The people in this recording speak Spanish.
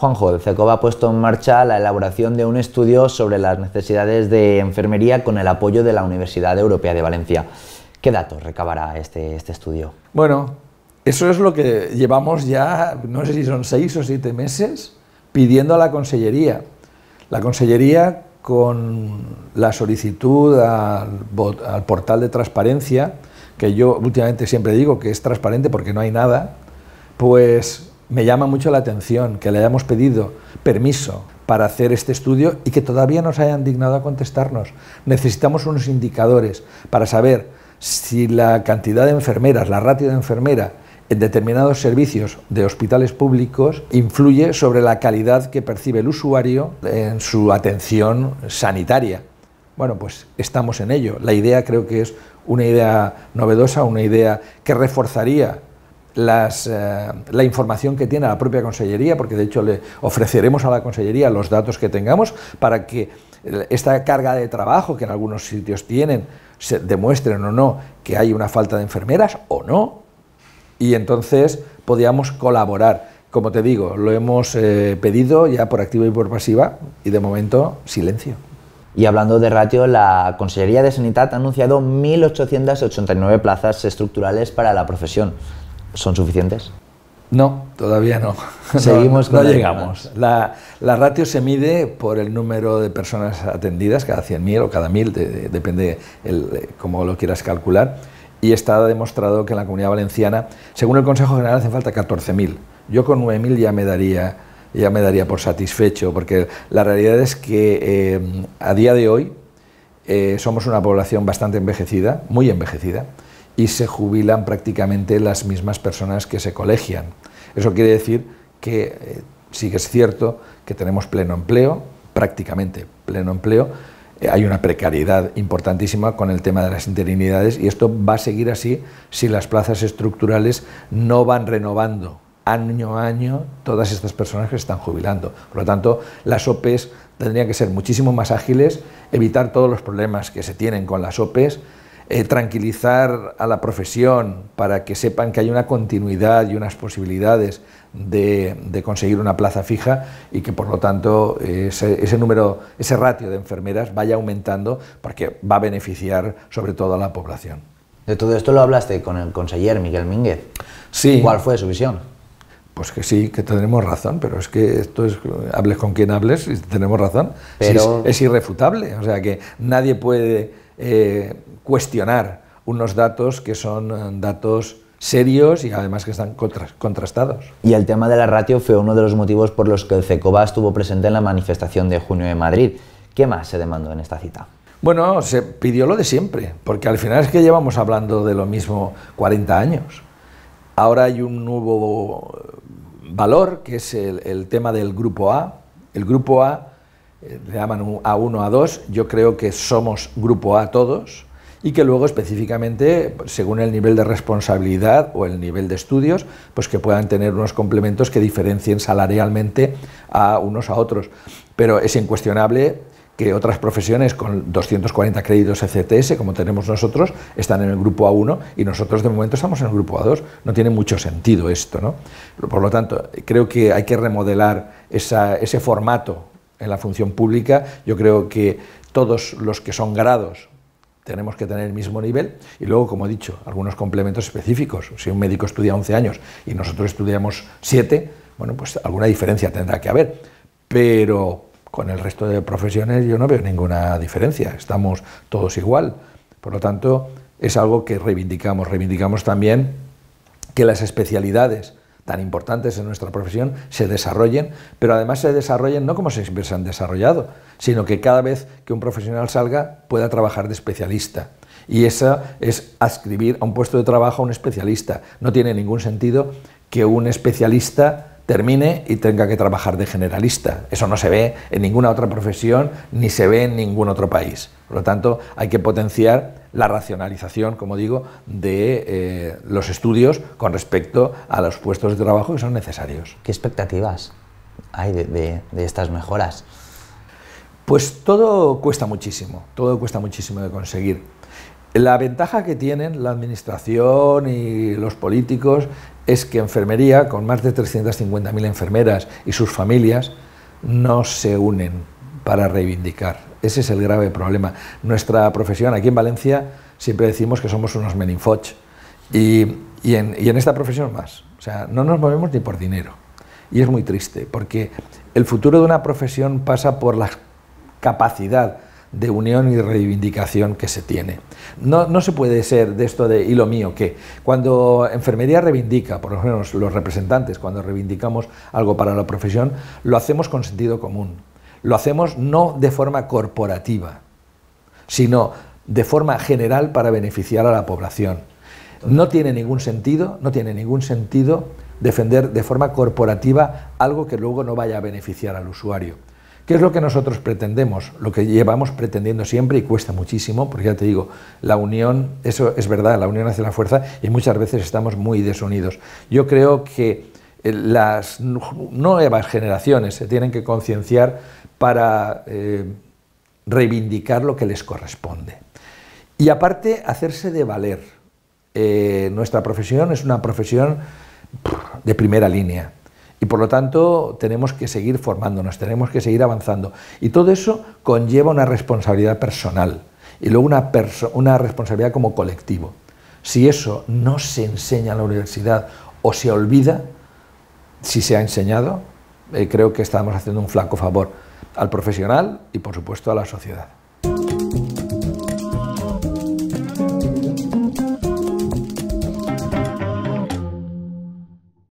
Juanjo, el CECOVA ha puesto en marcha la elaboración de un estudio sobre las necesidades de enfermería con el apoyo de la Universidad Europea de Valencia. ¿Qué datos recabará este estudio? Bueno, eso es lo que llevamos ya, no sé si son 6 o 7 meses, pidiendo a la Consellería. La Consellería, con la solicitud al portal de transparencia, que yo últimamente siempre digo que es transparente porque no hay nada, pues me llama mucho la atención que le hayamos pedido permiso para hacer este estudio y que todavía no se hayan dignado a contestarnos. Necesitamos unos indicadores para saber si la cantidad de enfermeras, la ratio de enfermera en determinados servicios de hospitales públicos influye sobre la calidad que percibe el usuario en su atención sanitaria. Bueno, pues estamos en ello. La idea creo que es una idea novedosa, una idea que reforzaría la información que tiene la propia Consellería, porque de hecho le ofreceremos a la Consellería los datos que tengamos para que esta carga de trabajo que en algunos sitios tienen se demuestren o no que hay una falta de enfermeras o no, y entonces podíamos colaborar. Como te digo, lo hemos pedido ya por activa y por pasiva y de momento silencio. Y hablando de ratio, la Consellería de Sanidad ha anunciado 1.889 plazas estructurales para la profesión. ¿Son suficientes? No, todavía no. Seguimos no llegamos. La ratio se mide por el número de personas atendidas, cada 100.000 o cada 1.000, depende cómo lo quieras calcular, y está demostrado que en la Comunidad Valenciana, según el Consejo General, hacen falta 14.000. Yo con 9.000 ya me daría por satisfecho, porque la realidad es que a día de hoy somos una población bastante envejecida, muy envejecida, y se jubilan prácticamente las mismas personas que se colegian. Eso quiere decir que sí que es cierto que tenemos pleno empleo, prácticamente pleno empleo. Hay una precariedad importantísima con el tema de las interinidades y esto va a seguir así si las plazas estructurales no van renovando año a año todas estas personas que se están jubilando. Por lo tanto, las OPEs tendrían que ser muchísimo más ágiles, evitar todos los problemas que se tienen con las OPEs, tranquilizar a la profesión para que sepan que hay una continuidad y unas posibilidades de conseguir una plaza fija y que por lo tanto ese ratio de enfermeras vaya aumentando porque va a beneficiar sobre todo a la población. De todo esto lo hablaste con el conseller Miguel Mínguez. Sí. ¿Cuál fue su visión? Pues que sí, que tenemos razón, pero es que esto es, hables con quien hables y tenemos razón, pero... es irrefutable, o sea que nadie puede cuestionar unos datos que son datos serios y además que están contrastados. Y el tema de la ratio fue uno de los motivos por los que el CECOVA estuvo presente en la manifestación de junio en Madrid. ¿Qué más se demandó en esta cita? Bueno, se pidió lo de siempre, porque al final es que llevamos hablando de lo mismo 40 años. Ahora hay un nuevo valor, que es el tema del Grupo A. El Grupo A le llaman A1, A2, yo creo que somos Grupo A todos y que luego específicamente, según el nivel de responsabilidad o el nivel de estudios, pues que puedan tener unos complementos que diferencien salarialmente a unos a otros. Pero es incuestionable que otras profesiones con 240 créditos ECTS, como tenemos nosotros, están en el grupo A1 y nosotros de momento estamos en el grupo A2. No tiene mucho sentido esto, ¿no? Por lo tanto, creo que hay que remodelar ese formato en la función pública. Yo creo que todos los que son grados tenemos que tener el mismo nivel y luego, como he dicho, algunos complementos específicos. Si un médico estudia 11 años y nosotros estudiamos 7, bueno, pues alguna diferencia tendrá que haber, pero con el resto de profesiones yo no veo ninguna diferencia, estamos todos igual. Por lo tanto, es algo que reivindicamos. Reivindicamos también que las especialidades tan importantes en nuestra profesión se desarrollen, pero además se desarrollen no como siempre se han desarrollado, sino que cada vez que un profesional salga pueda trabajar de especialista. Y esa es adscribir a un puesto de trabajo a un especialista. No tiene ningún sentido que un especialista termine y tenga que trabajar de generalista. Eso no se ve en ninguna otra profesión ni se ve en ningún otro país. Por lo tanto, hay que potenciar la racionalización, como digo, de los estudios con respecto a los puestos de trabajo que son necesarios. ¿Qué expectativas hay de estas mejoras? Pues todo cuesta muchísimo de conseguir. La ventaja que tienen la administración y los políticos es que enfermería, con más de 350.000 enfermeras y sus familias, no se unen para reivindicar. Ese es el grave problema. Nuestra profesión aquí en Valencia siempre decimos que somos unos meninfoch y en esta profesión más. O sea, no nos movemos ni por dinero. Y es muy triste, porque el futuro de una profesión pasa por la capacidad de unión y reivindicación que se tiene. No se puede ser de esto de, ¿y lo mío qué? Cuando enfermería reivindica, por lo menos los representantes, cuando reivindicamos algo para la profesión, lo hacemos con sentido común. Lo hacemos no de forma corporativa, sino de forma general para beneficiar a la población. No tiene ningún sentido defender de forma corporativa algo que luego no vaya a beneficiar al usuario. ¿Qué es lo que nosotros pretendemos? Lo que llevamos pretendiendo siempre y cuesta muchísimo, porque ya te digo, la unión, eso es verdad, la unión hace la fuerza y muchas veces estamos muy desunidos. Yo creo que las nuevas generaciones se tienen que concienciar para reivindicar lo que les corresponde. Y aparte, hacerse de valer. Nuestra profesión es una profesión de primera línea y por lo tanto tenemos que seguir formándonos, tenemos que seguir avanzando, y todo eso conlleva una responsabilidad personal y luego una responsabilidad como colectivo. Si eso no se enseña en la universidad o se olvida, si se ha enseñado, creo que estamos haciendo un flaco favor al profesional y por supuesto a la sociedad.